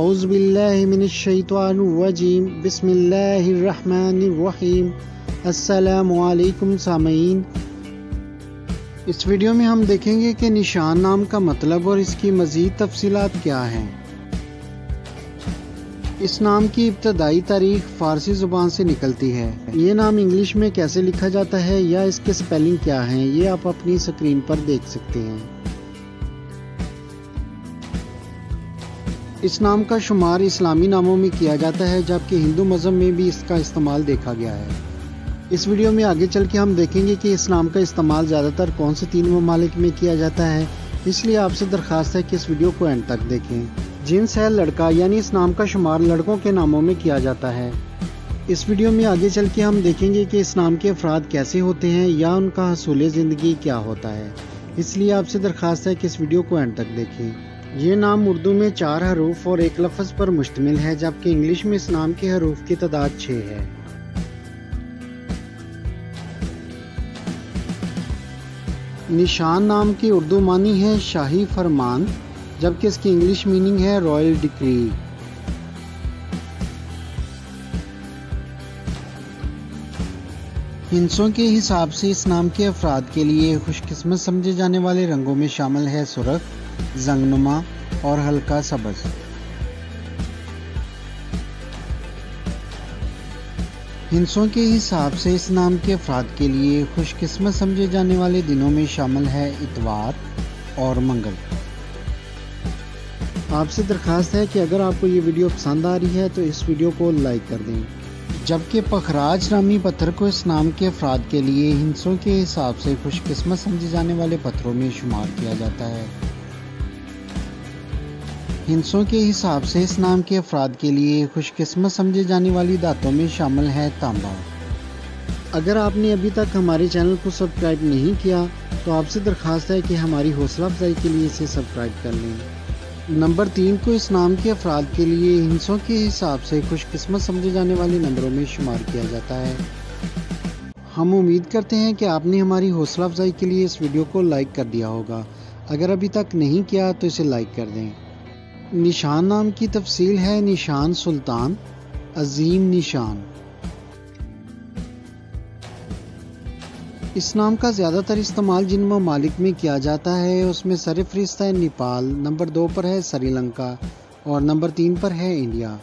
औज़ुबिल्लाहि मिनश्शैतानिर्रजीम बिस्मिल्लाहिर्रहमानिर्रहीम। अस्सलामुअलैकुम सामीन। इस वीडियो में हम देखेंगे कि निशान नाम का मतलब और इसकी मज़ीद तफसीलात क्या हैं। इस नाम की इब्तदाई तारीख फ़ारसी ज़ुबान से निकलती है। ये नाम इंग्लिश में कैसे लिखा जाता है या इसके स्पेलिंग क्या हैं, ये आप अपनी स्क्रीन पर देख सकते हैं। इस नाम का शुमार इस्लामी नामों में किया जाता है, जबकि हिंदू मज़हब में भी इसका इस्तेमाल देखा गया है। इस वीडियो में आगे चल के हम देखेंगे कि इस नाम का इस्तेमाल ज़्यादातर कौन से 3 ममालिक में किया जाता है। इसलिए आपसे दरख्वास्त है कि इस वीडियो को एंड तक देखें। जिन्स है लड़का, यानी इस नाम का शुमार लड़कों के नामों में किया जाता है। इस वीडियो में आगे चल के हम देखेंगे कि इस नाम के अफराद कैसे होते हैं या उनका हसूल ज़िंदगी क्या होता है। इसलिए आपसे दरख्वास्त है कि इस वीडियो को एंड तक देखें। ये नाम उर्दू में 4 हरूफ और 1 लफ्ज़ पर मुश्तमिल है, जबकि इंग्लिश में इस नाम के हरूफ की तादाद 6 है। निशान नाम की उर्दू मानी है शाही फरमान, जबकि इसकी इंग्लिश मीनिंग है रॉयल डिक्री। हिंसों के हिसाब से इस नाम के अफराद के लिए खुशकिस्मत समझे जाने वाले रंगों में शामिल है सुर्ख, जंगनुमा और हल्का सब्ज। हिंसों के हिसाब से इस नाम के अफराद के लिए खुशकिस्मत समझे जाने वाले दिनों में शामिल है इतवार और मंगल। आपसे दरख्वास्त है कि अगर आपको ये वीडियो पसंद आ रही है तो इस वीडियो को लाइक कर दें। जबकि पखराज रामी पत्थर को इस नाम के अफराद के लिए हिंसों के हिसाब से खुशकिस्मत समझे जाने वाले पत्थरों में शुमार किया जाता है। हिंसों के हिसाब से इस नाम के अफराद के लिए खुशकिस्मत समझे जाने वाली दातों में शामिल है तांबा। अगर आपने अभी तक हमारे चैनल को सब्सक्राइब नहीं किया तो आपसे दरख्वास्त है कि हमारी हौसला अफजाई के लिए इसे सब्सक्राइब कर लें। नंबर 3 को इस नाम के अफराद के लिए हिंसों के हिसाब से खुशकिस्मत समझे जाने वाले नंबरों में शुमार किया जाता है। हम उम्मीद करते हैं कि आपने हमारी हौसला अफजाई के लिए इस वीडियो को लाइक कर दिया होगा। अगर अभी तक नहीं किया तो इसे लाइक कर दें। निशान नाम की तफसील है निशान सुल्तान, अजीम निशान। इस नाम का ज़्यादातर इस्तेमाल जिन ममालिक में किया जाता है उसमें सरफहरिस्त है नेपाल, नंबर 2 पर है श्रीलंका और नंबर 3 पर है इंडिया।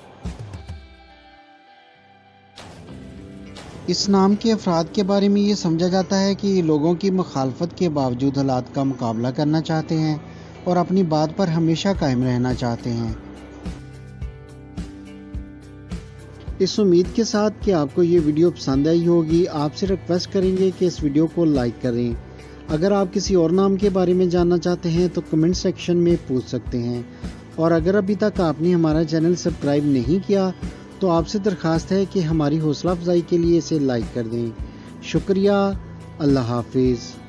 इस नाम के अफराद के बारे में ये समझा जाता है कि ये लोगों की मखालफत के बावजूद हालात का मुकाबला करना चाहते हैं और अपनी बात पर हमेशा कायम रहना चाहते हैं। इस उम्मीद के साथ कि आपको ये वीडियो पसंद आई होगी, आपसे रिक्वेस्ट करेंगे कि इस वीडियो को लाइक करें। अगर आप किसी और नाम के बारे में जानना चाहते हैं तो कमेंट सेक्शन में पूछ सकते हैं। और अगर अभी तक आपने हमारा चैनल सब्सक्राइब नहीं किया तो आपसे दरख्वास्त है कि हमारी हौसला अफजाई के लिए इसे लाइक कर दें। शुक्रिया। अल्लाह हाफिज़।